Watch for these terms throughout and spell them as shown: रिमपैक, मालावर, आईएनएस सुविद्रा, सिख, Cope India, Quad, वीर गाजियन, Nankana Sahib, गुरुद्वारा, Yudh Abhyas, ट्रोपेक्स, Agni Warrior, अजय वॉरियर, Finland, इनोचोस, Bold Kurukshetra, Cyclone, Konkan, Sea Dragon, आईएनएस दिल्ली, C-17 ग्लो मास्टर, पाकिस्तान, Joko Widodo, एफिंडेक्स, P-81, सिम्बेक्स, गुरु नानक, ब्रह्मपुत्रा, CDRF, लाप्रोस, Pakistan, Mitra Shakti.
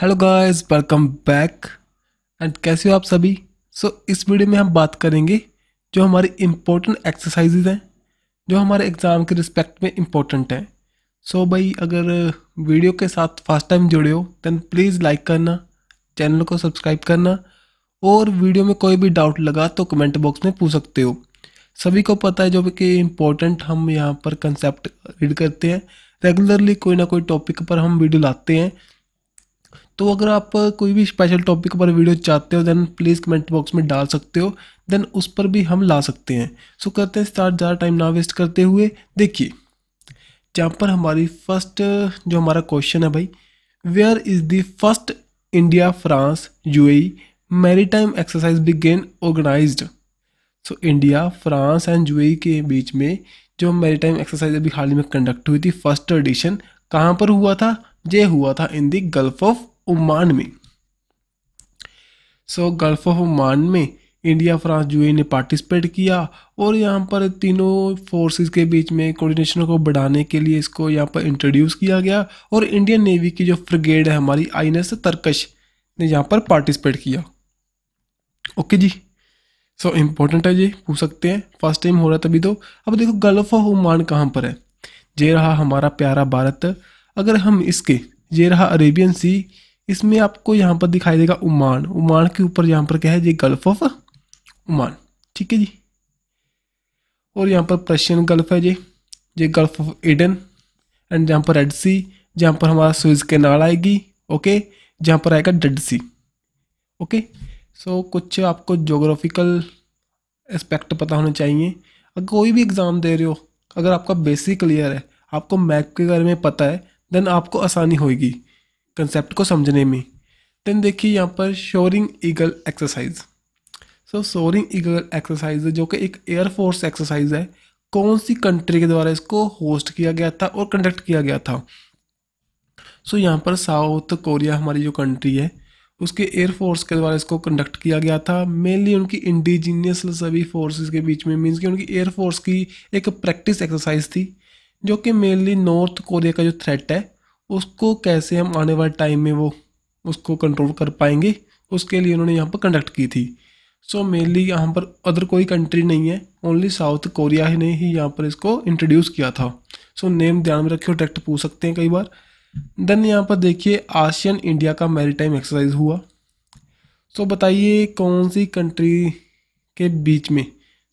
Hello guys, welcome back and कैसे हो आप सभी। इस वीडियो में हम बात करेंगे जो हमारी इम्पोर्टेंट एक्सरसाइजेज हैं जो हमारे एग्ज़ाम के रिस्पेक्ट में इम्पोर्टेंट हैं। भाई अगर वीडियो के साथ फर्स्ट टाइम जुड़े हो दैन प्लीज़ लाइक करना, चैनल को सब्सक्राइब करना और वीडियो में कोई भी डाउट लगा तो कमेंट बॉक्स में पूछ सकते हो। सभी को पता है जो कि इम्पोर्टेंट हम यहाँ पर कंसेप्ट रीड करते हैं, रेगुलरली कोई ना कोई टॉपिक पर हम वीडियो लाते हैं। तो अगर आप कोई भी स्पेशल टॉपिक पर वीडियो चाहते हो दैन प्लीज़ कमेंट बॉक्स में डाल सकते हो, दैन उस पर भी हम ला सकते हैं। करते हैं स्टार्ट, ज़्यादा टाइम ना वेस्ट करते हुए। देखिए जहाँ पर हमारी फर्स्ट जो हमारा क्वेश्चन है भाई, where is the first India France UAE maritime exercise begin organised. India France and UAE के बीच में जो मैरीटाइम एक्सरसाइज अभी हाल ही में कंडक्ट हुई थी, फर्स्ट एडिशन कहाँ पर हुआ था? ये हुआ था in the Gulf of Oman में। गल्फ ऑफ ओमान में इंडिया फ्रांस यूएई ने पार्टिसिपेट किया और यहाँ पर तीनों फोर्सेस के बीच में कोऑर्डिनेशन को बढ़ाने के लिए इसको यहाँ पर इंट्रोड्यूस किया गया और इंडियन नेवी की जो फ्रिगेड है हमारी आईएनएस तर्कश ने यहाँ पर पार्टिसिपेट किया। ओके जी, इम्पोर्टेंट है, ये पूछ सकते हैं, फर्स्ट टाइम हो रहा तभी तो। अब देखो गल्फ ऑफ ओमान कहाँ पर है, ये रहा हमारा प्यारा भारत। अगर हम इसके, ये रहा अरेबियन सी, इसमें आपको यहाँ पर दिखाई देगा ओमान, ओमान के ऊपर यहाँ पर क्या है, ये गल्फ ऑफ ओमान, ठीक है जी। और यहाँ पर पर्शियन गल्फ है, ये गल्फ ऑफ एडन एंड यहाँ पर रेड सी, जहाँ पर हमारा स्विज कैनाल आएगी, ओके, जहाँ पर आएगा डेड सी, ओके। कुछ आपको जोग्राफिकल एस्पेक्ट पता होने चाहिए। अगर कोई भी एग्ज़ाम दे रहे हो, अगर आपका बेसिक क्लियर है, आपको मैप के बारे में पता है, देन आपको आसानी होगी कंसेप्ट को समझने में। देन देखिए यहाँ पर soaring eagle exercise. Soaring eagle exercise जो कि एक एयरफोर्स एक्सरसाइज है, कौन सी कंट्री के द्वारा इसको होस्ट किया गया था और कंडक्ट किया गया था? यहाँ पर साउथ कोरिया हमारी जो कंट्री है उसके एयरफोर्स के द्वारा इसको कंडक्ट किया गया था। मेनली उनकी इंडिजीनियस सभी फोर्सेस के बीच में, मीन्स कि उनकी एयरफोर्स की एक प्रैक्टिस एक्सरसाइज थी जो कि मेनली नॉर्थ कोरिया का जो थ्रेट है उसको कैसे हम आने वाले टाइम में वो उसको कंट्रोल कर पाएंगे, उसके लिए उन्होंने यहाँ पर कंडक्ट की थी। मेनली यहाँ पर अदर कोई कंट्री नहीं है, ओनली साउथ कोरिया ने ही यहाँ पर इसको इंट्रोड्यूस किया था। नेम ध्यान में रखियो, डायरेक्ट पूछ सकते हैं कई बार। देन यहाँ पर देखिए आसियान इंडिया का मैरीटाइम एक्सरसाइज हुआ। बताइए कौन सी कंट्री के बीच में,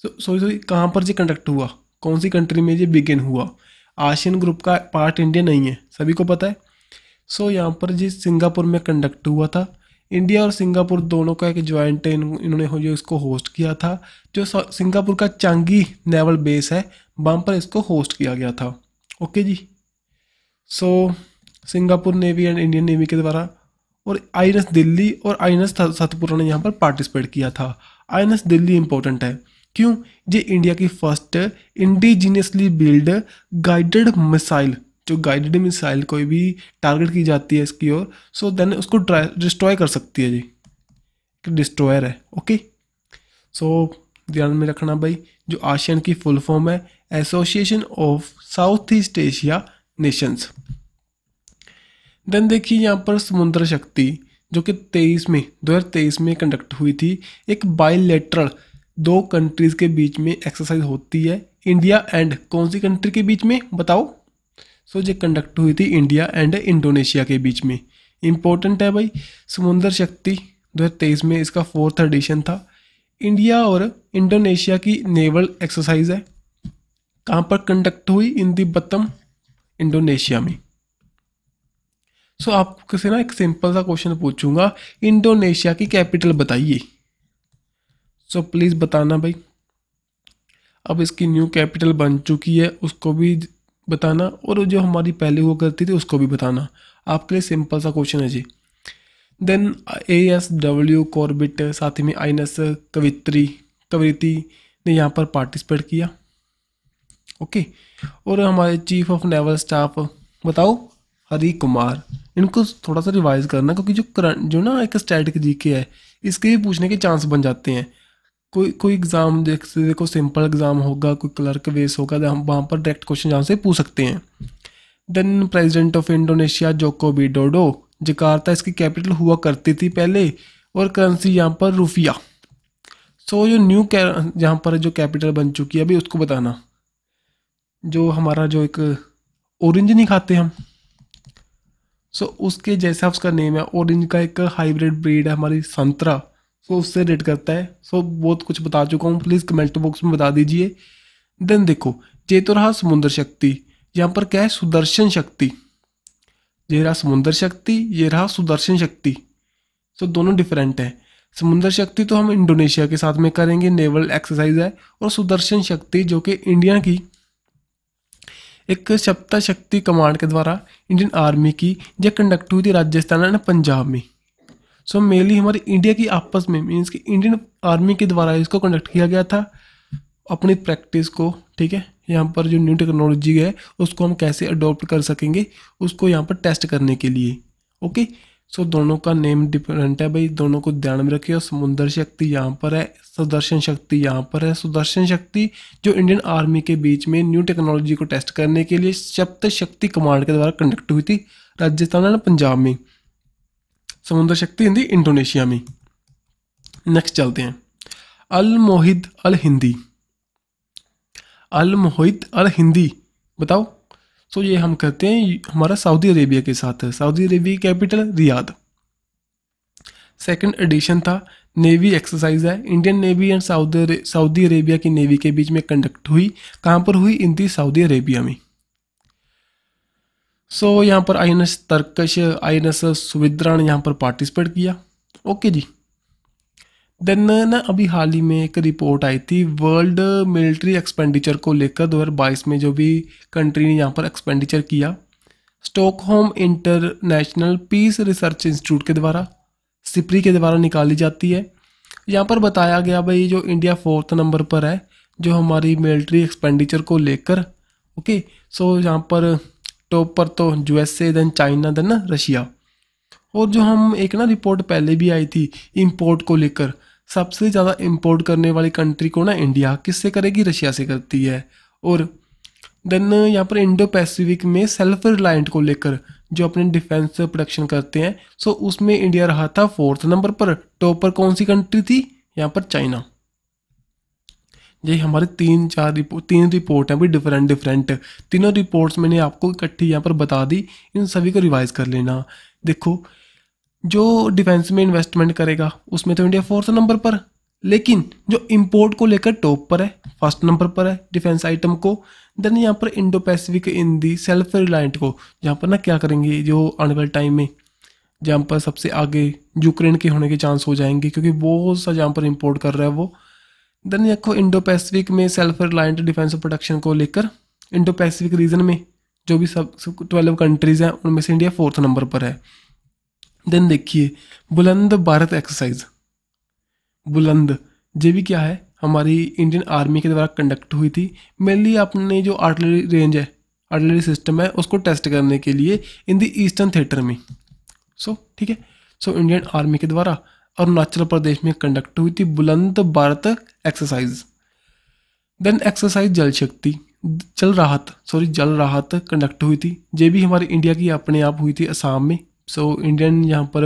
सॉरी कहाँ पर ये कंडक्ट हुआ, कौन सी कंट्री में ये बिगिन हुआ? आसियान ग्रुप का पार्ट इंडिया नहीं है, सभी को पता है। यहाँ पर जी सिंगापुर में कंडक्ट हुआ था। इंडिया और सिंगापुर दोनों का एक जॉइंट है, इन्होंने जो इसको होस्ट किया था, जो सिंगापुर का चांगी नेवल बेस है वहाँ पर इसको होस्ट किया गया था। ओके जी, Singapore navy and Indian navy के द्वारा, और आईएनएस दिल्ली और आईएनएस सतपुरा ने यहाँ पर पार्टिसिपेट किया था। आईएनएस दिल्ली इम्पोर्टेंट है, क्यों? ये इंडिया की first indigenously build guided missile, जो गाइडेड मिसाइल कोई भी टारगेट की जाती है इसकी ओर, देन उसको डिस्ट्रॉय कर सकती है, जी डिस्ट्रॉयर है। ओके, ध्यान में रखना भाई, जो आसियान की फुल फॉर्म है association of South East Asia Nations. Then देखिए यहाँ पर समुद्र शक्ति जो कि 2023 में कंडक्ट हुई थी। एक बायलैटरल दो कंट्रीज के बीच में एक्सरसाइज होती है, इंडिया एंड कौन सी कंट्री के बीच में बताओ? ये कंडक्ट हुई थी इंडिया एंड इंडोनेशिया के बीच में। इम्पोर्टेंट है भाई, समुद्र शक्ति 2023 में इसका 4th एडिशन था। इंडिया और इंडोनेशिया की नेवल एक्सरसाइज है, कहाँ पर कंडक्ट हुई? इन दी बत्तम, इंडोनेशिया में। आपको से ना एक सिंपल सा क्वेश्चन पूछूंगा, इंडोनेशिया की कैपिटल बताइए। प्लीज़ बताना भाई। अब इसकी न्यू कैपिटल बन चुकी है, उसको भी बताना, और जो हमारी पहले हुआ करती थी उसको भी बताना। आपके लिए सिंपल सा क्वेश्चन है जी। देन ASW कॉर्बिट, साथ ही में INS कवित्री ने यहाँ पर पार्टिसिपेट किया। ओके, और हमारे चीफ ऑफ नेवल स्टाफ बताओ हरि कुमार। इनको थोड़ा सा रिवाइज करना क्योंकि जो करंट जो ना एक स्टैटिक जीके है, इसके भी पूछने के चांस बन जाते हैं। कोई एग्ज़ाम देखो सिंपल एग्ज़ाम होगा, कोई क्लर्क बेस होगा, हम वहाँ पर डायरेक्ट क्वेश्चन यहाँ से पूछ सकते हैं। Then president of Indonesia Joko Widodo, Jakarta इसकी कैपिटल हुआ करती थी पहले, और करेंसी यहाँ पर रुपया। सो जो न्यू यहाँ पर जो कैपिटल बन चुकी है अभी उसको बताना, जो हमारा जो एक ऑरेंज नहीं खाते हम, सो उसके जैसा उसका नेम है। ऑरेंज का एक हाइब्रिड ब्रीड है हमारी संतरा, सो उससे रेट करता है। सो बहुत कुछ बता चुका हूँ, प्लीज़ कमेंट बॉक्स में बता दीजिए। देन देखो ये तो रहा समुद्र शक्ति, यहाँ पर क्या है सुदर्शन शक्ति। ये रहा समुद्र शक्ति, ये रहा सुदर्शन शक्ति, सो दोनों डिफरेंट है। समुद्र शक्ति तो हम इंडोनेशिया के साथ में करेंगे, नेवल एक्सरसाइज है, और सुदर्शन शक्ति जो कि इंडिया की एक सप्ता शक्ति कमांड के द्वारा इंडियन आर्मी की जो कंडक्ट हुई थी राजस्थान एंड पंजाब में। सो मेनली हमारी इंडिया की आपस में मीन्स कि इंडियन आर्मी के द्वारा इसको कंडक्ट किया गया था अपनी प्रैक्टिस को, ठीक है। यहाँ पर जो न्यू टेक्नोलॉजी है उसको हम कैसे अडोप्ट कर सकेंगे उसको यहाँ पर टेस्ट करने के लिए, ओके। सो दोनों का नेम डिफरेंट है भाई, दोनों को ध्यान में रखिए। समुद्र शक्ति यहाँ पर है, सुदर्शन शक्ति यहाँ पर है। सुदर्शन शक्ति जो इंडियन आर्मी के बीच में न्यू टेक्नोलॉजी को टेस्ट करने के लिए सप्त शक्ति कमांड के द्वारा कंडक्ट हुई थी राजस्थान और पंजाब में। समुद्र शक्ति हिंदी इंडोनेशिया में। नेक्स्ट चलते हैं अल मोहिद अल हिंदी। अल मोहिद अल हिंदी बताओ, सो ये हम कहते हैं हमारा सऊदी अरेबिया के साथ है। Saudi Arabia capital Riyadh. Second edition था, नेवी एक्सरसाइज है, Indian navy and Saudi Arabia की नेवी के बीच में कंडक्ट हुई। कहाँ पर हुई? इन दी सऊदी अरेबिया में। सो यहाँ पर आईएनएस तर्कश, आईएनएस सुविद्रा ने यहाँ पर पार्टिसिपेट किया, ओके जी। देन ना अभी हाल ही में एक रिपोर्ट आई थी वर्ल्ड मिलिट्री एक्सपेंडिचर को लेकर 2022 में जो भी कंट्री ने यहाँ पर एक्सपेंडिचर किया। Stockholm International Peace Research Institute के द्वारा सिप्री के द्वारा निकाली जाती है। यहाँ पर बताया गया भाई जो इंडिया 4th नंबर पर है जो हमारी मिलिट्री एक्सपेंडिचर को लेकर, ओके। सो यहाँ पर टॉप पर तो USA, then China, then Russia. और जो हम एक ना रिपोर्ट पहले भी आई थी इंपोर्ट को लेकर, सबसे ज़्यादा इंपोर्ट करने वाली कंट्री को ना इंडिया किससे करेगी? रशिया से करती है। और देन यहाँ पर इंडो पैसिफिक में सेल्फ रिलायंट को लेकर जो अपने डिफेंस प्रोडक्शन करते हैं, सो उसमें इंडिया रहा था 4th नंबर पर। टॉप पर कौन सी कंट्री थी? यहाँ पर चाइना। ये हमारे तीन रिपोर्ट हैं भी डिफरेंट। तीनों रिपोर्ट्स मैंने आपको इकट्ठी यहाँ पर बता दी, इन सभी को रिवाइज कर लेना। देखो जो डिफेंस में इन्वेस्टमेंट करेगा उसमें तो इंडिया 4th नंबर पर, लेकिन जो इंपोर्ट को लेकर टॉप पर है, 1st नंबर पर है डिफेंस आइटम को। देन यहाँ पर Indo Pacific in the self reliant को यहाँ पर ना क्या करेंगे जो आने वाले टाइम में जहाँ पर सबसे आगे यूक्रेन के होने के चांस हो जाएंगे, क्योंकि बहुत सा जहाँ पर इम्पोर्ट कर रहा है वो। देन देखो इंडो पैसिफिक में सेल्फ रिलायंट डिफेंस प्रोडक्शन को लेकर इंडो पैसिफिक रीजन में जो भी सब 12 कंट्रीज़ हैं उनमें से इंडिया 4th नंबर पर है। देन देखिए बुलंद भारत एक्सरसाइज। बुलंद ये भी क्या है? हमारी इंडियन आर्मी के द्वारा कंडक्ट हुई थी। मेनली अपने जो आर्टिलरी रेंज है, आर्टिलरी सिस्टम है, उसको टेस्ट करने के लिए इन दी ईस्टर्न थिएटर में। सो ठीक है, सो इंडियन आर्मी के द्वारा अरुणाचल प्रदेश में कंडक्ट हुई थी बुलंद भारत एक्सरसाइज। देन एक्सरसाइज जल शक्ति, जल राहत कंडक्ट हुई थी। ये भी हमारी इंडिया की अपने आप हुई थी असम में। सो इंडियन यहाँ पर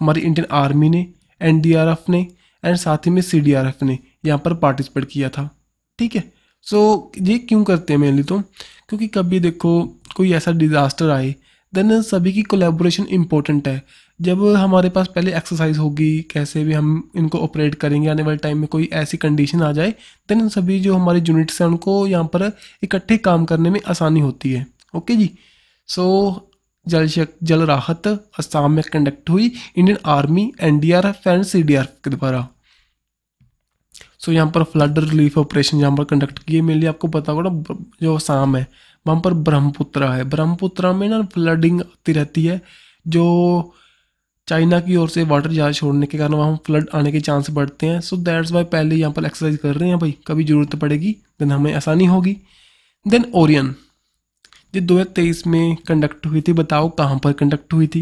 हमारी इंडियन आर्मी ने, एनडीआरएफ ने एंड साथ ही में सीडीआरएफ ने यहाँ पर पार्टिसिपेट किया था, ठीक है। सो ये क्यों करते हैं? मेनली तो क्योंकि कभी देखो कोई ऐसा डिज़ास्टर आए, देन सभी की कोलैबोरेशन इम्पोर्टेंट है। जब हमारे पास पहले एक्सरसाइज होगी कैसे भी हम इनको ऑपरेट करेंगे, आने वाले टाइम में कोई ऐसी कंडीशन आ जाए, देन सभी जो हमारे यूनिट्स हैं उनको यहाँ पर इकट्ठे काम करने में आसानी होती है, ओके जी। सो जल राहत असम में कंडक्ट हुई Indian army, NDRF and CDRF के द्वारा। सो यहाँ पर फ्लड रिलीफ ऑपरेशन यहाँ पर कंडक्ट किए। मेनली आपको पता होगा ना जो असम है वहाँ पर ब्रह्मपुत्रा है, ब्रह्मपुत्रा में ना फ्लडिंग आती रहती है। जो चाइना की ओर से वाटर जहाज छोड़ने के कारण वहाँ फ्लड आने के चांस बढ़ते हैं। सो दैट्स वाई पहले यहाँ पर एक्सरसाइज कर रहे हैं भाई, कभी ज़रूरत पड़ेगी देन हमें आसानी होगी। देन ओरियन ये 2023 में कंडक्ट हुई थी। बताओ कहाँ पर कंडक्ट हुई थी?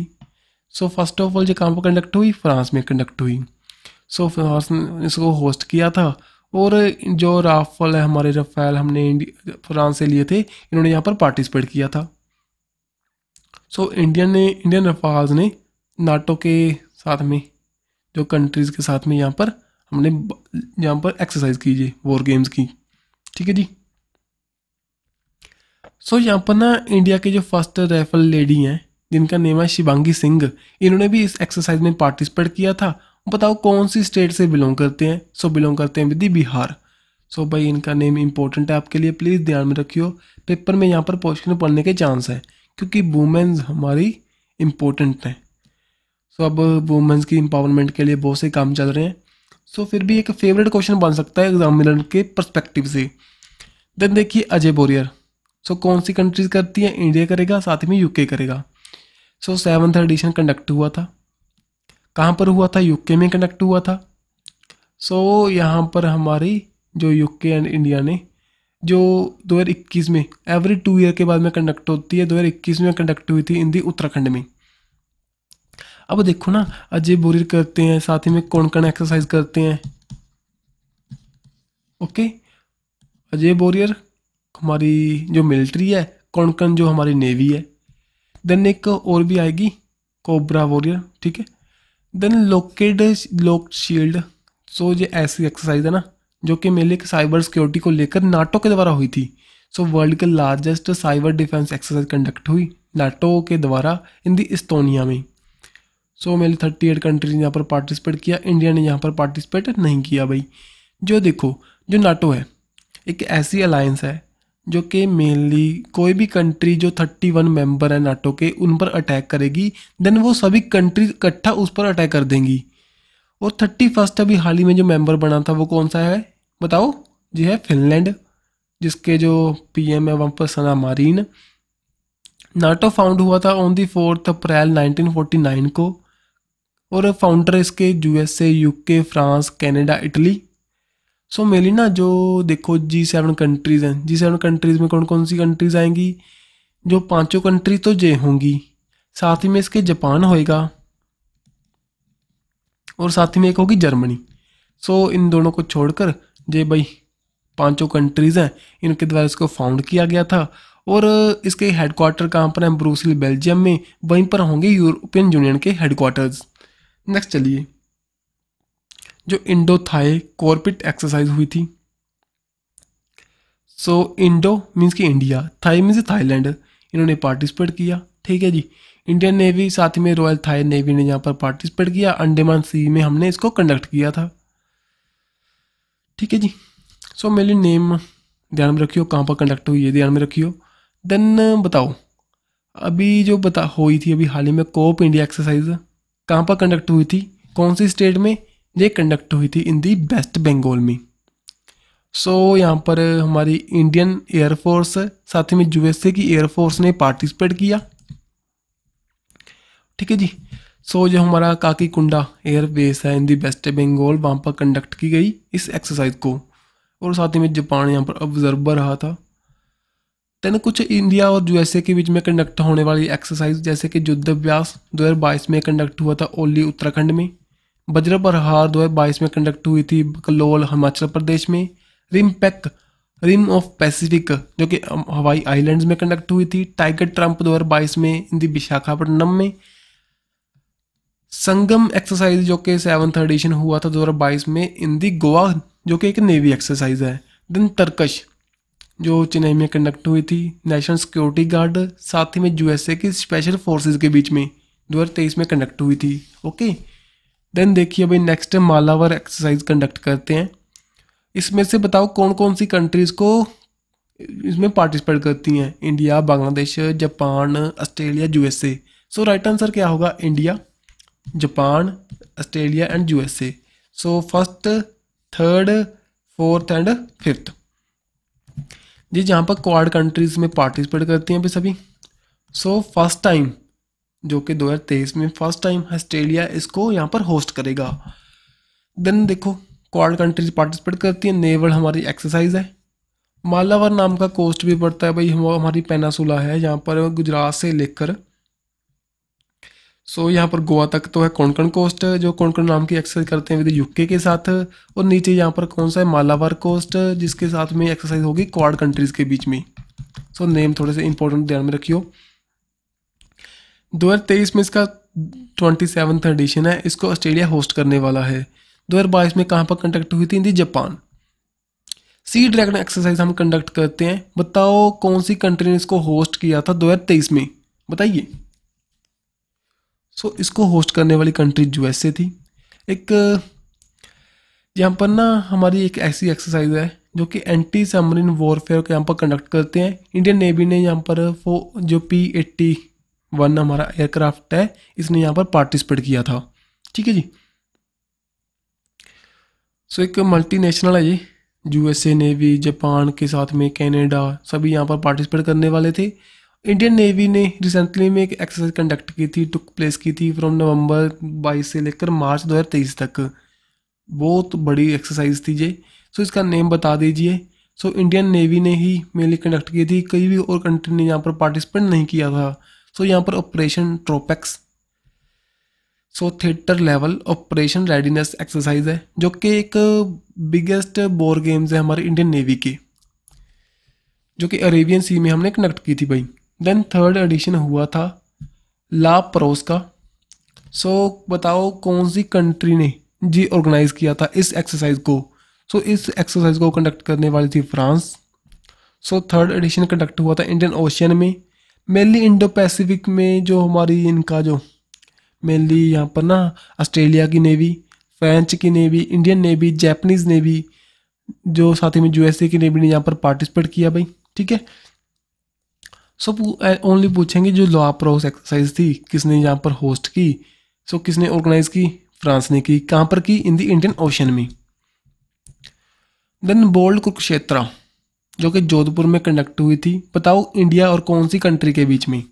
सो फर्स्ट ऑफ ऑल ये कहाँ पर कंडक्ट हुई? फ्रांस में कंडक्ट हुई। सो फ्रांस ने इसको होस्ट किया था। और जो राफेल है हमारे, राफेल हमने फ्रांस से लिए थे, इन्होंने यहाँ पर पार्टिसिपेट किया था। सो इंडियन रफाल्स ने नाटो के साथ में जो कंट्रीज़ के साथ में यहाँ पर एक्सरसाइज कीजिए वॉर गेम्स की, ठीक है जी। सो यहाँ पर ना इंडिया के जो फर्स्ट राइफल लेडी हैं जिनका नेम है शिवांगी सिंह, इन्होंने भी इस एक्सरसाइज में पार्टिसिपेट किया था। बताओ कौन सी स्टेट से बिलोंग करते हैं? सो बिलोंग करते हैं विद बिहार। सो भाई इनका नेम इंपॉर्टेंट है आपके लिए, प्लीज़ ध्यान में रखियो, पेपर में यहाँ पर क्वेश्चन पढ़ने के चांस है क्योंकि वुमेन्स हमारी इम्पोर्टेंट हैं। सो अब वुमेन्स की एम्पावरमेंट के लिए बहुत से काम चल रहे हैं। सो फिर भी एक फेवरेट क्वेश्चन बन सकता है एग्जामिनर के पर्सपेक्टिव से। देन देखिए अजय वॉरियर। सो कौन सी कंट्रीज करती हैं? इंडिया करेगा, साथ में यूके करेगा। सो 7th एडिशन कंडक्ट हुआ था, कहाँ पर हुआ था? यूके में कंडक्ट हुआ था। सो यहाँ पर हमारी जो यूके एंड इंडिया ने जो 2021 में एवरी 2 ईयर के बाद में कंडक्ट होती है, 2021 में कंडक्ट हुई थी इन दी उत्तराखंड में। अब देखो ना अजय बोरियर करते हैं, साथ ही में कोंकण एक्सरसाइज करते हैं। ओके, अजय बोरियर हमारी जो मिलिट्री है, कोंकण जो हमारी नेवी है। देन एक और भी आएगी कोबरा वॉरियर, ठीक है। Then locked shield. सो ये ऐसी एक्सरसाइज है ना जो कि मेले के साइबर सिक्योरिटी को लेकर नाटो के द्वारा हुई थी। सो वर्ल्ड के largest cyber defence exercise conduct हुई नाटो के द्वारा इन दी इस्टोनिया में। सो मेरे 38 कंट्रीज ने यहाँ पर पार्टिसिपेट किया, इंडिया ने यहाँ पर पार्टिसिपेट नहीं किया। भाई जो देखो जो नाटो है एक ऐसी अलायंस है जो कि मेनली कोई भी कंट्री जो 31 मेंबर है नाटो के उन पर अटैक करेगी, देन वो सभी कंट्रीज इकट्ठा उस पर अटैक कर देंगी। और 31st अभी हाल ही में जो मेंबर बना था वो कौन सा है बताओ? जी है फिनलैंड, जिसके जो PM है वहाँ पर सना मारीन। नाटो फाउंड हुआ था ऑन दी 4 अप्रैल 1949 को, और फाउंडर इसके USA, UK, France, Canada, Italy. So mainly ना जो देखो G7 कंट्रीज़ हैं, G7 कंट्रीज़ में कौन कौन सी कंट्रीज़ आएंगी? जो पांचों कंट्री तो जे होंगी, साथ ही में इसके जापान होएगा और साथ ही में एक होगी जर्मनी। सो इन दोनों को छोड़कर जे भाई पांचों कंट्रीज़ हैं इनके द्वारा इसको फाउंड किया गया था। और इसके हेडक्वार्टर कहाँ पर हैं? ब्रूसिल, बेल्जियम में। वहीं पर होंगे यूरोपियन यूनियन के हेडक्वार्टर्स। नेक्स्ट चलिए जो इंडो थाई कॉर्पिट एक्सरसाइज हुई थी। सो इंडो मीन्स कि इंडिया, थाई मीन्स थाईलैंड, इन्होंने पार्टिसिपेट किया, ठीक है जी। इंडियन नेवी साथ में रॉयल थाई नेवी ने यहाँ पर पार्टिसिपेट किया। अंडेमान सी में हमने इसको कंडक्ट किया था, ठीक है जी। सो मेनली नेम ध्यान में रखियो, कहाँ पर कंडक्ट हुई ये ध्यान में रखियो। देन बताओ अभी जो हुई थी अभी हाल ही में कोप इंडिया एक्सरसाइज, कहाँ पर कंडक्ट हुई थी? कौन सी स्टेट में? ये कंडक्ट हुई थी इन दी वेस्ट बंगाल में। सो यहाँ पर हमारी इंडियन एयरफोर्स साथ ही में USA की एयरफोर्स ने पार्टिसिपेट किया, ठीक है जी। सो जो हमारा काकीकुंडा एयरबेस है इन दी वेस्ट बंगाल, वहाँ पर कंडक्ट की गई इस एक्सरसाइज को, और साथ ही में जापान यहाँ पर ऑब्जर्वर रहा था। देन कुछ इंडिया और USA के बीच में कंडक्ट होने वाली एक्सरसाइज जैसे कि युद्ध अभ्यास 2022 में कंडक्ट हुआ था ओली उत्तराखंड में, वज्रप्रहार 2022 में कंडक्ट हुई थी कलोल हिमाचल प्रदेश में, रिमपैक रिम ऑफ पैसिफिक जो कि हवाई आइलैंड्स में कंडक्ट हुई थी, टाइगर ट्रम्प 2022 में इन दी विशाखापट्टनम में, संगम एक्सरसाइज जो कि 7th एडिशन हुआ था 2022 में इन दी गोवा जो कि एक नेवी एक्सरसाइज है। देन तर्कश जो चेन्नई में कंडक्ट हुई थी, नेशनल सिक्योरिटी गार्ड साथ ही में USA की स्पेशल फोर्सेस के बीच में 2023 में कंडक्ट हुई थी, ओके। देन देखिए भाई नेक्स्ट मालावर एक्सरसाइज कंडक्ट करते हैं। इसमें से बताओ कौन कौन सी कंट्रीज़ को इसमें पार्टिसिपेट करती हैं? India, Bangladesh, Japan, Australia, USA। So right answer क्या होगा? India, Japan, Australia and USA। So 1st, 3rd, 4th and 5th जी जहाँ पर क्वाड कंट्रीज़ में पार्टिसिपेट करती हैं भी सभी। सो फर्स्ट टाइम जो कि 2023 में फर्स्ट टाइम ऑस्ट्रेलिया इसको यहाँ पर होस्ट करेगा। देन देखो क्वाड कंट्रीज पार्टिसिपेट करती हैं, नेवल हमारी एक्सरसाइज है। मालावर नाम का कोस्ट भी पड़ता है भाई हमारी पेनासुला है यहाँ पर गुजरात से लेकर। सो यहाँ पर गोवा तक तो है कोंकण कोस्ट जो कोंकण नाम की एक्सरसाइज करते हैं विद यूके के साथ, और नीचे यहाँ पर कौन सा है? मालाबार कोस्ट, जिसके साथ में एक्सरसाइज होगी क्वाड कंट्रीज़ के बीच में। सो नेम थोड़े से इंपॉर्टेंट ध्यान में रखियो। 2023 में इसका 27वां एडिशन है, इसको ऑस्ट्रेलिया होस्ट करने वाला है। 2022 में कहाँ पर कंडक्ट हुई थी? जापान। सी ड्रैगन एक्सरसाइज हम कंडक्ट करते हैं, बताओ कौन सी कंट्री ने इसको होस्ट किया था 2023 में, बताइए। सो इसको होस्ट करने वाली कंट्री यूएसए थी। एक यहाँ पर ना हमारी एक ऐसी एक्सरसाइज है जो कि एंटी सबमरीन वॉरफेयर के यहाँ पर कंडक्ट करते हैं। इंडियन नेवी ने यहाँ पर जो P-81 हमारा एयरक्राफ्ट है, इसने यहाँ पर पार्टिसिपेट किया था। ठीक है जी। सो एक मल्टीनेशनल है ये, यूएसए नेवी जापान के साथ में कनाडा सभी यहाँ पर पार्टिसिपेट करने वाले थे। इंडियन नेवी ने रिसेंटली में एक एक्सरसाइज कंडक्ट की थी, टुक प्लेस की थी फ्रॉम नवंबर 22 से लेकर मार्च 2023 तक। बहुत बड़ी एक्सरसाइज थी ये। सो इसका नेम बता दीजिए। सो इंडियन नेवी ने ही मेनली कंडक्ट की थी, कई भी और कंट्री ने यहाँ पर पार्टिसिपेट नहीं किया था। सो यहाँ पर operation ट्रोपेक्स, so theatre level operation readiness exercise है जो कि एक बिगेस्ट वॉर गेम्स है हमारे इंडियन नेवी के, जो कि अरेबियन सी में हमने कंडक्ट की थी भाई। देन 3rd एडिशन हुआ था लाप्रोस का। सो बताओ कौन सी कंट्री ने जी ऑर्गेनाइज किया था इस एक्सरसाइज को। सो इस एक्सरसाइज को कंडक्ट करने वाली थी फ्रांस। सो 3rd एडिशन कंडक्ट हुआ था इंडियन ओशियन में, मेनली इंडो पैसिफिक में। जो हमारी इनका जो मेनली यहाँ पर ना ऑस्ट्रेलिया की नेवी, फ्रेंच की navy, Indian navy, Japanese navy, जो साथ में यूएसए की नेवी ने यहाँ पर पार्टिसिपेट किया भाई। ठीक है। सो ओनली पूछेंगे जो लाप्रोस एक्सरसाइज थी किसने यहाँ पर होस्ट की। सो किसने ऑर्गेनाइज की? फ्रांस ने की। कहाँ पर की? इन द इंडियन ओशन में। देन बोल्ड कुरुक्षेत्र जो कि जोधपुर में कंडक्ट हुई थी, बताओ इंडिया और कौन सी कंट्री के बीच में।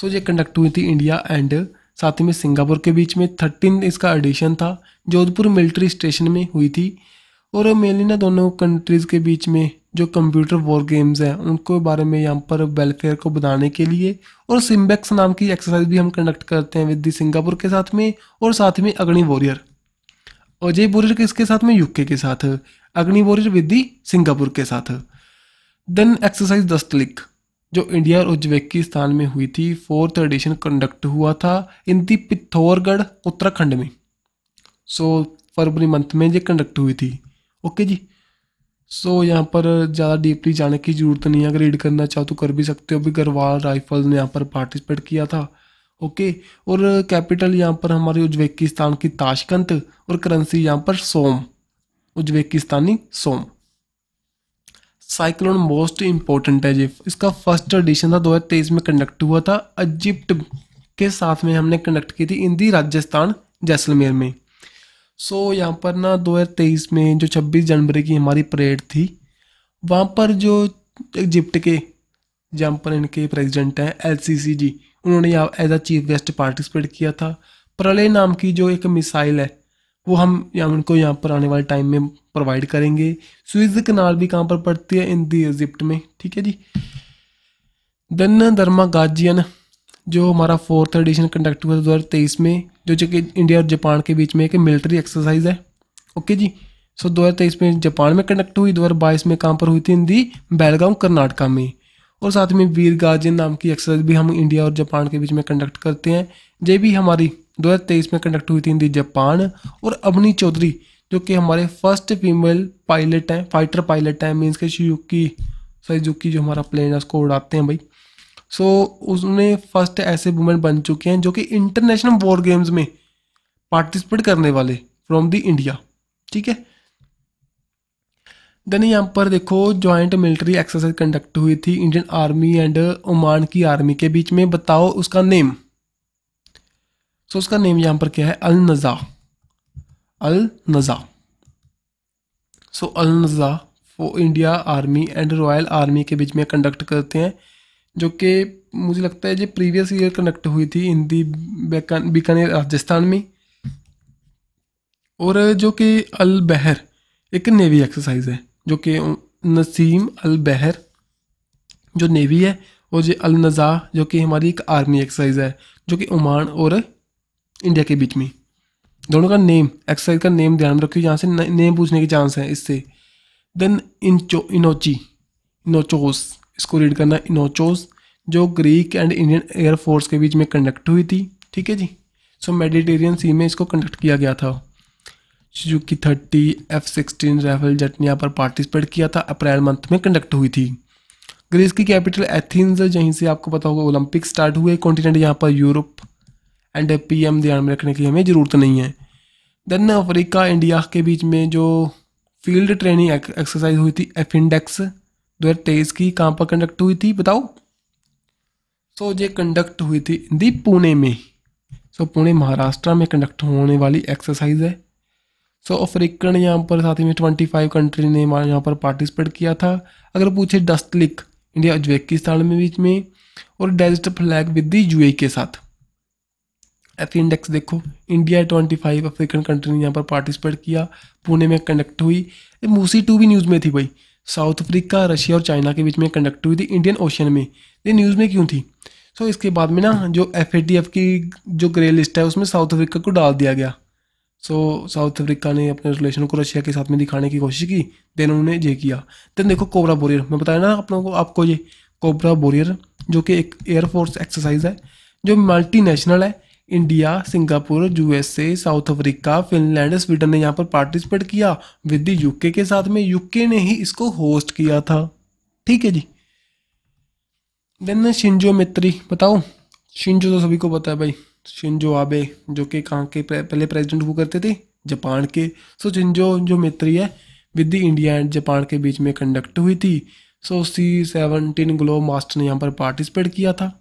सो ये कंडक्ट हुई थी इंडिया एंड साथ में सिंगापुर के बीच में। 13 इसका एडिशन था, जोधपुर मिलिट्री स्टेशन में हुई थी। और मेनली ना दोनों कंट्रीज़ के बीच में जो कंप्यूटर वॉर गेम्स हैं उनको बारे में यहाँ पर वेलफेयर को बनाने के लिए। और सिम्बेक्स नाम की एक्सरसाइज भी हम कंडक्ट करते हैं विद सिंगापुर के साथ में, और साथ में अग्नि वॉरियर। अजय वॉरियर किसके साथ में? यूके के साथ। अग्नि वॉरियर विद सिंगापुर के साथ। देन एक्सरसाइज दस्तलिक जो इंडिया और उज्बेकिस्तान में हुई थी, 4th एडिशन कंडक्ट हुआ था इन दी पिथौरागढ़ उत्तराखंड में। सो फरवरी मंथ में ये कंडक्ट हुई थी। ओके जी। सो यहाँ पर ज़्यादा डीपली जाने की ज़रूरत नहीं है, अगर रीड करना चाहो तो कर भी सकते हो। भी गढ़वाल राइफल्स ने यहाँ पर पार्टिसिपेट किया था। ओके। और कैपिटल यहाँ पर हमारी उज्बेकिस्तान की ताशकंद, और करेंसी यहाँ पर som, Uzbekistani som. Cyclone most important है जी। इसका 1st एडिशन था 2023 में कंडक्ट हुआ था, इजिप्ट के साथ में हमने कंडक्ट की थी इन दी राजस्थान जैसलमेर में। सो यहाँ पर ना 2023 में जो 26 जनवरी की हमारी परेड थी, वहाँ पर जो इजिप्ट के जहाँ पर इनके प्रेसिडेंट हैं एलसीसी जी, उन्होंने यहाँ as a chief guest participate किया था। प्रलय नाम की जो एक मिसाइल है वो हम उनको यहाँ पर आने वाले टाइम में प्रोवाइड करेंगे। स्विज कनाल भी कहाँ पर पड़ती है? इन दी इजिप्ट में। ठीक है जी। देन धर्मा गाजियन जो हमारा 4th एडिशन कंडक्ट हुआ था 2023 में, जो कि इंडिया और जापान के बीच में एक मिलिट्री एक्सरसाइज है। ओके जी। सो 2023 में जापान में कंडक्ट हुई। 2022 में कहाँ पर हुई थी? इन दी बेलगाम कर्नाटका में। और साथ में वीर गाजियन नाम की एक्सरसाइज भी हम इंडिया और जापान के बीच में कंडक्ट करते हैं। ये भी हमारी 2023 में कंडक्ट हुई थी इन दी जापान। और अवनी चौधरी जो कि हमारे 1st फीमेल पायलट हैं, फाइटर पायलट हैं, मीन्स के सुजुकी जो हमारा प्लेन है उसको उड़ाते हैं भाई। सो उसने 1st ऐसे वुमेन बन चुके हैं जो कि इंटरनेशनल वॉर गेम्स में पार्टिसिपेट करने वाले फ्रॉम द इंडिया। ठीक है। देन यहाँ पर देखो जॉइंट मिलिट्री एक्सरसाइज कंडक्ट हुई थी इंडियन आर्मी एंड ओमान की आर्मी के बीच में, बताओ उसका नेम। सो उसका नेम यहाँ पर क्या है? अल नजा। अल नजा। So Al Najah for India army and royal army के बीच में कंडक्ट करते हैं, जो कि मुझे लगता है जो प्रीवियस ईयर कंडक्ट हुई थी इन दी बीकानेर राजस्थान में। और जो कि अल बहर एक नेवी एक्सरसाइज है, जो कि नसीम अल बहर जो नेवी है, और जो अल नजा जो कि हमारी एक आर्मी एक्सरसाइज है, जो कि ओमान और इंडिया के बीच में। दोनों का नेम, एक्सरसाइज का नेम ध्यान में रखो, यहाँ से नेम पूछने के चांस है इससे। देन इनोचोस, इसको रीड करना इनोचोस, जो ग्रीक एंड इंडियन एयरफोर्स के बीच में कंडक्ट हुई थी। ठीक है जी, सो मेडिटेरियन सी में इसको कंडक्ट किया गया था। सुजुकी 30 F-16 राइफल जेट ने यहाँ पर पार्टिसिपेट किया था, अप्रैल मंथ में कंडक्ट हुई थी। ग्रीस की कैपिटल एथेंस, जहीं से आपको पता होगा ओलंपिक स्टार्ट हुए। कॉन्टिनेंट यहाँ पर यूरोप एंड PM ध्यान में रखने की हमें ज़रूरत नहीं है। देन अफ्रीका इंडिया के बीच में जो फील्ड ट्रेनिंग एक्सरसाइज हुई थी एफिंडेक्स 2023 की, कहाँ पर कंडक्ट हुई थी बताओ? सो ये कंडक्ट हुई थी दी पुणे में। सो पुणे महाराष्ट्र में कंडक्ट होने वाली एक्सरसाइज है। सो अफ्रीकन यहाँ पर साथ ही में 25 कंट्री ने यहाँ पर पार्टिसिपेट किया था। अगर पूछे डस्ट लीग इंडिया उज्बेकिस्तान में बीच में, और desert flag with the UAE के साथ। एफ इंडेक्स देखो, इंडिया 25 अफ्रीकन कंट्री ने यहाँ पर पार्टिसिपेट किया, पुणे में कंडक्ट हुई। MUSI 2 भी न्यूज़ में थी भाई। साउथ अफ्रीका रशिया और चाइना के बीच में कंडक्ट हुई थी इंडियन ओशन में। ये न्यूज़ में क्यों थी? सो इसके बाद में ना जो FATF की जो ग्रे लिस्ट है उसमें साउथ अफ्रीका को डाल दिया गया। सो साउथ अफ्रीका ने अपने रिलेशन को रशिया के साथ में दिखाने की कोशिश की, देन उन्होंने ये किया। देन देखो कोबरा वॉरियर, मैं बताया ना आपको ये कोबरा वॉरियर जो कि एक एयरफोर्स एक्सरसाइज है जो मल्टीनेशनल है। India Singapore USA South Africa Finland Sweden ने यहाँ पर पार्टिसिपेट किया विद UK के साथ में। UK ने ही इसको होस्ट किया था। ठीक है जी। देन शिंजो मित्री, बताओ शिंजो तो सभी को पता है भाई, शिंजो आबे जो कि कहाँ के पहले प्रेसिडेंट हुआ करते थे, जापान के। सो शिंजो जो मित्री है विद इंडिया एंड जापान के बीच में कंडक्ट हुई थी। सो C-17 ग्लो मास्टर ने यहाँ पर पार्टिसिपेट किया था।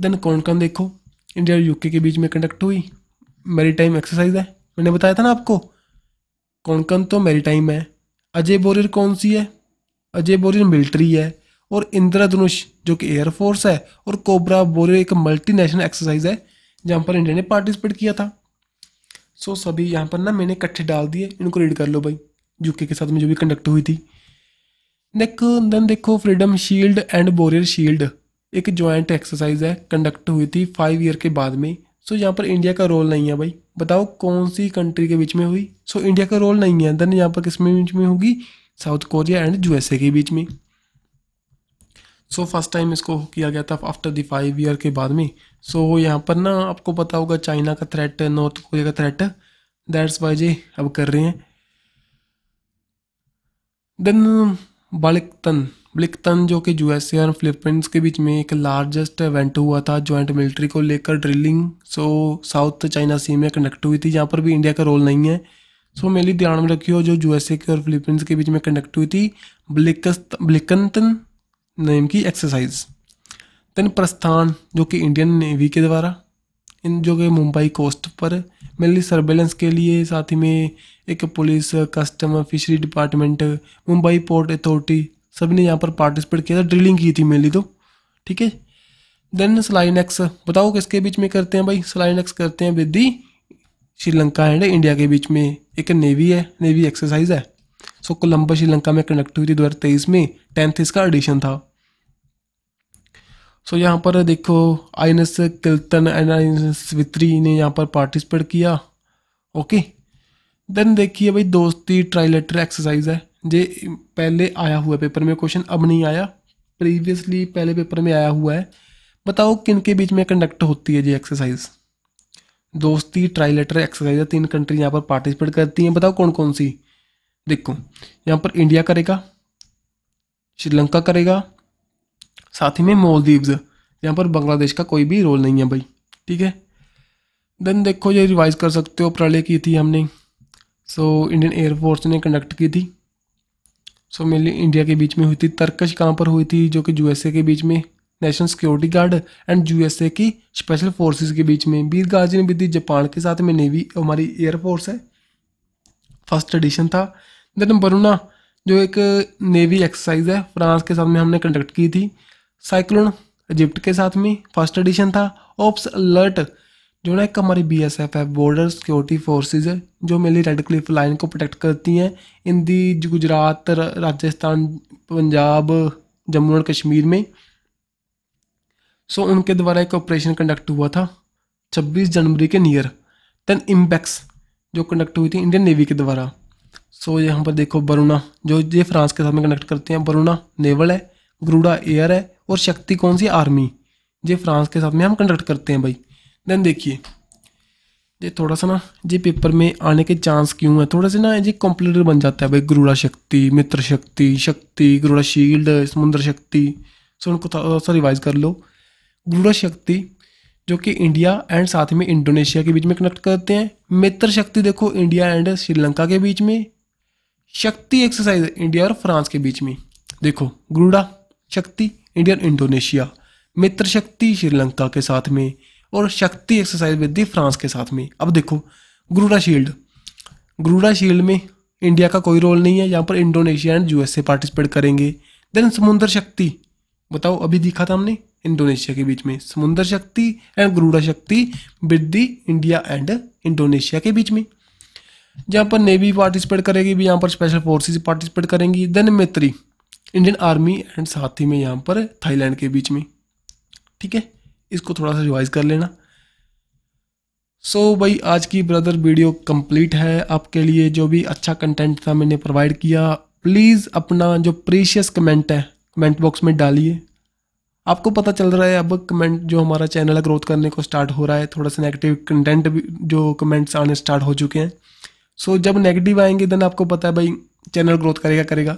देन कोंकण देखो, इंडिया और UK के बीच में कंडक्ट हुई, मैरीटाइम एक्सरसाइज है। मैंने बताया था ना आपको कोंकण तो मैरीटाइम है। अजय वॉरियर कौन सी है? अजय वॉरियर मिलिट्री है, और इंद्रधनुष जो कि एयरफोर्स है, और कोबरा वॉरियर एक मल्टीनेशनल एक्सरसाइज है जहाँ पर इंडिया ने पार्टिसिपेट किया था। सो सभी यहाँ पर ना मैंने इकट्ठे डाल दिए, इनको रीड कर लो भाई। UK के साथ में जो भी कंडक्ट हुई थी। देखो freedom shield and warrior shield एक जॉइंट एक्सरसाइज है, कंडक्ट हुई थी 5 ईयर के बाद में। सो यहाँ पर इंडिया का रोल नहीं है भाई, बताओ कौन सी कंट्री के बीच में हुई? सो इंडिया का रोल नहीं है। देन यहाँ पर किस में बीच में होगी? साउथ कोरिया एंड USA के बीच में। सो फर्स्ट टाइम इसको किया गया था आफ्टर दी 5 ईयर के बाद में। सो यहाँ पर ना आपको पता होगा चाइना का थ्रेट, नॉर्थ कोरिया का थ्रेट, दैट्स वाई जे अब कर रहे हैं। देन ब्लिकटन जो कि USA और फिलीपींस के बीच में एक लार्जेस्ट इवेंट हुआ था जॉइंट मिलिट्री को लेकर, ड्रिलिंग। सो साउथ चाइना सी में कंडक्ट हुई थी, यहाँ पर भी इंडिया का रोल नहीं है। सो मेनली ध्यान में रखियो जो USA के और फिलीपींस के बीच में कंडक्ट हुई थी ब्लिकटन नेम की एक्सरसाइज। देन प्रस्थान जो कि इंडियन नेवी के द्वारा इन जो कि मुंबई कोस्ट पर मेनली सर्वेलेंस के लिए, साथ ही में एक police custom fishery department Mumbai port authority सभी ने यहाँ पर पार्टिसिपेट किया था, ड्रिलिंग की थी मेनली तो। ठीक है। देन स्लाइनेक्स, बताओ किसके बीच में करते हैं भाई? स्लाइनेक्स करते हैं विद श्रीलंका एंड इंडिया के बीच में, एक नेवी है, नेवी एक्सरसाइज है। सो कोलंबस श्रीलंका में कंडक्ट हुई थी 2023 में, 10th इसका एडिशन था। सो यहाँ पर देखो INS किल्टन एंड INS कवित्री ने यहाँ पर पार्टिसिपेट किया। ओके। देन देखिए भाई दोस्ती ट्राइलेटर एक्सरसाइज है, जे पहले आया हुआ पेपर में क्वेश्चन, अब नहीं आया, प्रीवियसली पहले पेपर में आया हुआ है। बताओ किन के बीच में कंडक्ट होती है ये एक्सरसाइज? दोस्ती ट्राइलेटर एक्सरसाइज है, 3 कंट्री यहाँ पर पार्टिसिपेट करती हैं। बताओ कौन कौन सी? देखो यहाँ पर इंडिया करेगा, श्रीलंका करेगा, साथ ही में मालदीव्स, यहाँ पर बांग्लादेश का कोई भी रोल नहीं है भाई। ठीक है। देन देखो ये रिवाइज कर सकते हो, प्रलय की थी हमने। सो इंडियन एयरफोर्स ने कंडक्ट की थी। सो मेनली इंडिया के बीच में हुई थी। तर्कश कहाँ पर हुई थी? जो कि USA के बीच में, national security guard and USA की स्पेशल फोर्सेस के बीच में। बीर गाजी ने भी थी जापान के साथ में, नेवी हमारी एयरफोर्स है, फर्स्ट एडिशन था। देन बरुना जो एक नेवी एक्सरसाइज है, फ्रांस के साथ में हमने कंडक्ट की थी। साइक्लोन इजिप्ट के साथ में, फर्स्ट एडिशन था। ऑप्स अलर्ट जो ना एक हमारी BSF है, बॉर्डर सिक्योरिटी फोर्सेज है, जो मेनली रेड क्लिफ लाइन को प्रोटेक्ट करती हैं in the Gujarat Rajasthan Punjab Jammu and Kashmir में। सो उनके द्वारा एक ऑपरेशन कंडक्ट हुआ था 26 जनवरी के नियर। देन इम्बैक्स जो कंडक्ट हुई थी इंडियन नेवी के द्वारा। सो यहाँ पर देखो बरुणा जो ये फ्रांस के साथ में कंडक्ट करते हैं, बरुणा नेवल है, गरुड़ा एयर है और शक्ति कौन सी आर्मी, ये फ्रांस के साथ में हम कंडक्ट करते हैं भाई। देन देखिए ये थोड़ा सा ना ये पेपर में आने के चांस क्यों है, थोड़ा सा ना ये कॉम्प्लीटर बन जाता है भाई। गरुड़ा शक्ति, मित्र शक्ति, गरुड़ा शील्ड, समुद्र शक्ति, सो उनको थोड़ा सा रिवाइज कर लो। गरुड़ा शक्ति जो कि इंडिया एंड साथ में इंडोनेशिया के बीच में कनेक्ट करते हैं। मित्र शक्ति देखो इंडिया एंड श्रीलंका के बीच में। शक्ति एक्सरसाइज इंडिया और फ्रांस के बीच में। देखो गरुड़ा शक्ति इंडिया और इंडोनेशिया, मित्र शक्ति श्रीलंका के साथ में, और शक्ति एक्सरसाइज विद दी फ्रांस के साथ में। अब देखो गरुड़ा शील्ड, गरुड़ा शील्ड में इंडिया का कोई रोल नहीं है, यहाँ पर इंडोनेशिया एंड यूएसए पार्टिसिपेट करेंगे। देन समुद्र शक्ति, बताओ अभी दिखा था हमने इंडोनेशिया के बीच में। समुद्र शक्ति and Garuda Shakti with the India and Indonesia के बीच में, जहाँ पर नेवी पार्टिसिपेट करेगी भी, यहाँ पर स्पेशल फोर्सेज पार्टिसिपेट करेंगी। देन मित्री इंडियन आर्मी एंड साथ ही में यहाँ पर थाईलैंड के बीच में। ठीक है, इसको थोड़ा सा रिवाइज कर लेना। सो भाई आज की ब्रदर वीडियो कंप्लीट है आपके लिए। जो भी अच्छा कंटेंट था मैंने प्रोवाइड किया। प्लीज़ अपना जो प्रीशियस कमेंट है कमेंट बॉक्स में डालिए। आपको पता चल रहा है अब कमेंट जो हमारा चैनल है ग्रोथ करने को स्टार्ट हो रहा है। थोड़ा सा नेगेटिव कंटेंट भी जो कमेंट्स आने स्टार्ट हो चुके हैं। सो जब नेगेटिव आएंगे देन आपको पता है भाई चैनल ग्रोथ करेगा।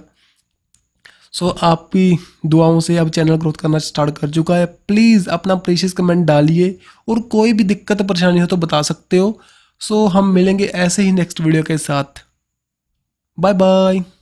सो आपकी दुआओं से अब चैनल ग्रोथ करना स्टार्ट कर चुका है। प्लीज़ अपना प्रीशियस कमेंट डालिए, और कोई भी दिक्कत परेशानी हो तो बता सकते हो। सो हम मिलेंगे ऐसे ही नेक्स्ट वीडियो के साथ। Bye bye.